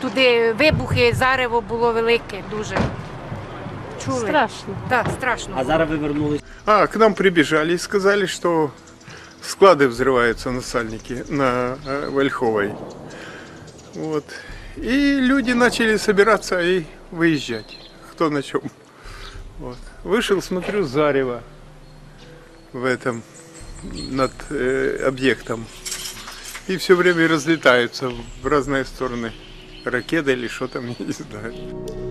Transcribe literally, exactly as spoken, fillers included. туди вибухи, зарево було велике, дуже. Чули? Страшно. Да, страшно. А зараз ви вернулись? А, к нам прибежали и сказали, что склады взрываются на Сальнике, на Вольховой. Вот. И люди начали собираться и выезжать, кто на чем. Вот. Вышел, смотрю, зарево в этом, над э, объектом. И все время разлетаются в разные стороны ракеты или что там, я не знаю.